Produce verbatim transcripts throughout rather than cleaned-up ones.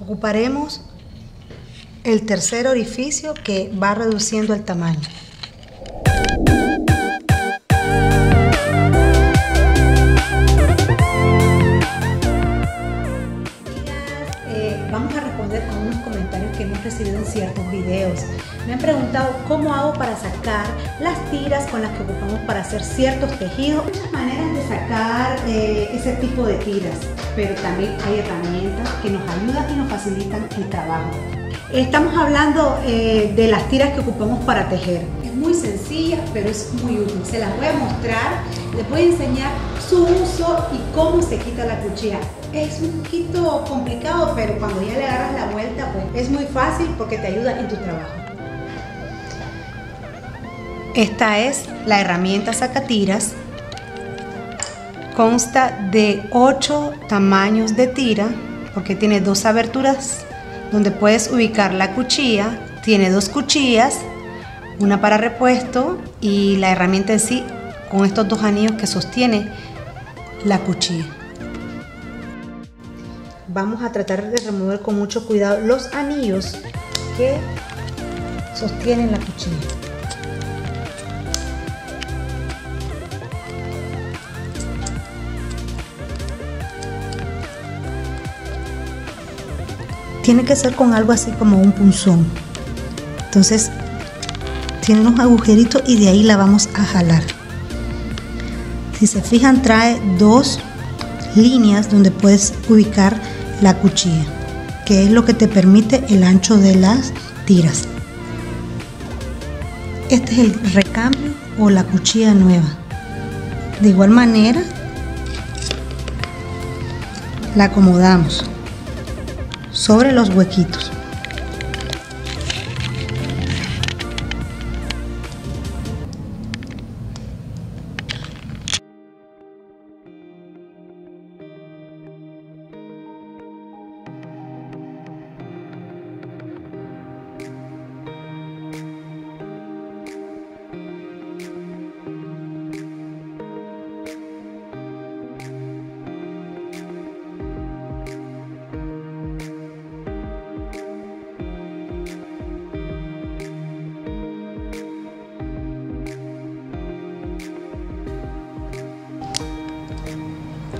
Ocuparemos el tercer orificio que va reduciendo el tamaño. Eh, vamos a responder con unos comentarios que hemos recibido en ciertos videos. Me han preguntado cómo hago para sacar las tiras con las que ocupamos para hacer ciertos tejidos. Hay muchas maneras de sacar eh, ese tipo de tiras, pero también hay herramientas que nos ayudan y nos facilitan el trabajo. Estamos hablando eh, de las tiras que ocupamos para tejer. Es muy sencilla, pero es muy útil. Se las voy a mostrar, les voy a enseñar su uso y cómo se quita la cuchilla. Es un poquito complicado, pero cuando ya le agarras la vuelta, pues es muy fácil porque te ayuda en tu trabajo. Esta es la herramienta sacatiras. Consta de ocho tamaños de tira porque tiene dos aberturas donde puedes ubicar la cuchilla. Tiene dos cuchillas, una para repuesto y la herramienta en sí con estos dos anillos que sostiene la cuchilla. Vamos a tratar de remover con mucho cuidado los anillos que sostienen la cuchilla. Tiene que ser con algo así como un punzón. Entonces tiene unos agujeritos y de ahí la vamos a jalar. Si se fijan, trae dos líneas donde puedes ubicar la cuchilla, que es lo que te permite el ancho de las tiras. Este es el recambio o la cuchilla nueva. De igual manera la acomodamos sobre los huequitos.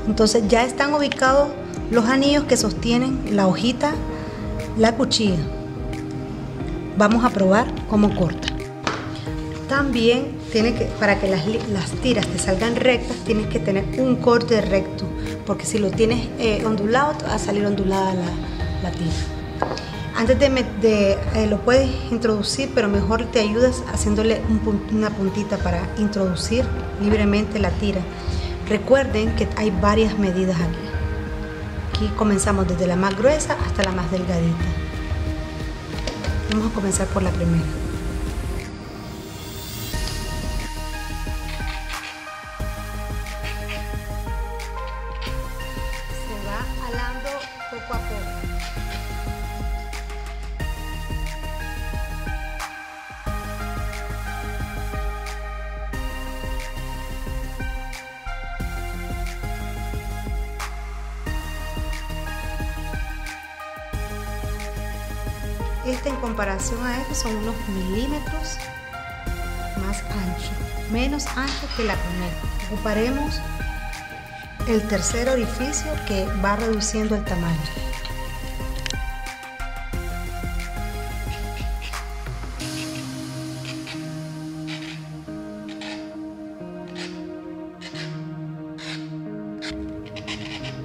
Entonces ya están ubicados los anillos que sostienen la hojita, la cuchilla. Vamos a probar cómo corta. También tiene que, para que las, las tiras te salgan rectas, tienes que tener un corte recto, porque si lo tienes eh, ondulado, te va a salir ondulada la, la tira. Antes de, de eh, lo puedes introducir, pero mejor te ayudas haciéndole un, una puntita para introducir libremente la tira. Recuerden que hay varias medidas aquí. Aquí comenzamos desde la más gruesa hasta la más delgadita. Vamos a comenzar por la primera. Se va jalando poco a poco. Este, en comparación a este, son unos milímetros más ancho, menos ancho que la primera. Ocuparemos el tercer orificio que va reduciendo el tamaño.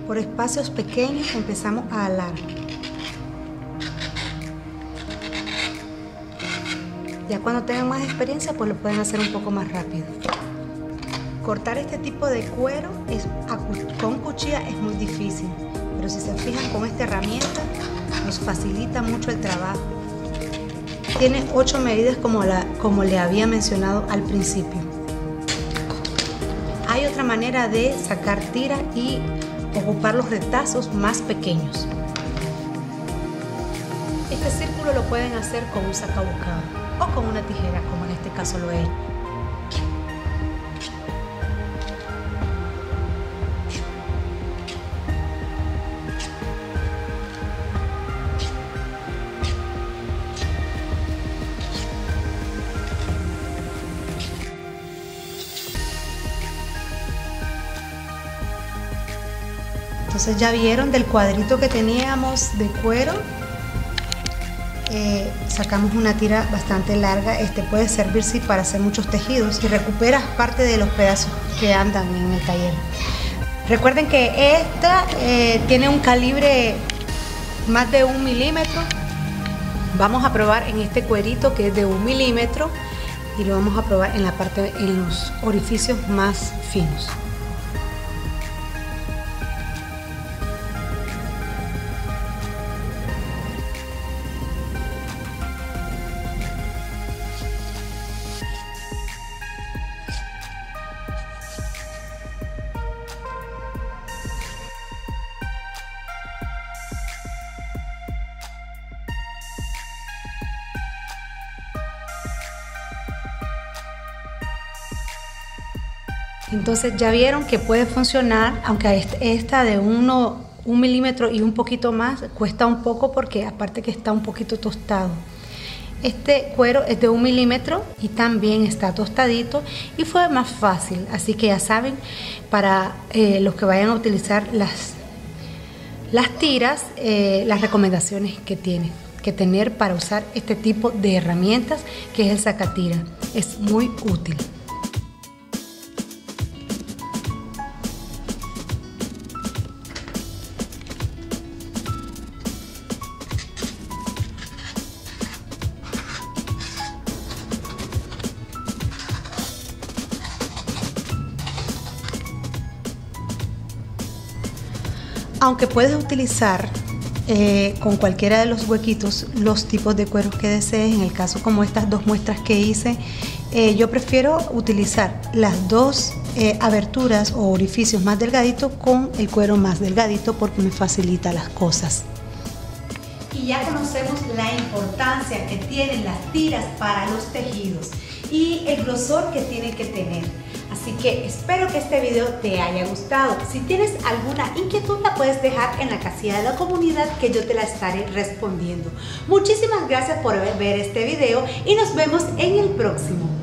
Por espacios pequeños empezamos a alar. Ya cuando tengan más experiencia, pues lo pueden hacer un poco más rápido. Cortar este tipo de cuero es, con cuchilla es muy difícil, pero si se fijan, con esta herramienta nos facilita mucho el trabajo. Tiene ocho medidas como, la, como le había mencionado al principio. Hay otra manera de sacar tira y ocupar los retazos más pequeños. Este círculo lo pueden hacer con un sacabocado o con una tijera, como en este caso lo he hecho. Entonces ya vieron del cuadrito que teníamos de cuero, eh, sacamos una tira bastante larga. Este puede servirse para hacer muchos tejidos y recuperas parte de los pedazos que andan en el taller. Recuerden que esta eh, tiene un calibre más de un milímetro. Vamos a probar en este cuerito que es de un milímetro y lo vamos a probar en la parte, en los orificios más finos. Entonces ya vieron que puede funcionar, aunque esta de uno, un milímetro y un poquito más cuesta un poco porque aparte que está un poquito tostado. Este cuero es de un milímetro y también está tostadito y fue más fácil. Así que ya saben, para eh, los que vayan a utilizar las, las tiras, eh, las recomendaciones que tienen que tener para usar este tipo de herramientas que es el sacatira. Es muy útil. Aunque puedes utilizar eh, con cualquiera de los huequitos los tipos de cueros que desees, en el caso como estas dos muestras que hice, eh, yo prefiero utilizar las dos eh, aberturas o orificios más delgaditos con el cuero más delgadito porque me facilita las cosas. Y ya conocemos la importancia que tienen las tiras para los tejidos y el grosor que tienen que tener. Así que espero que este video te haya gustado. Si tienes alguna inquietud la puedes dejar en la casilla de la comunidad que yo te la estaré respondiendo. Muchísimas gracias por ver este video y nos vemos en el próximo.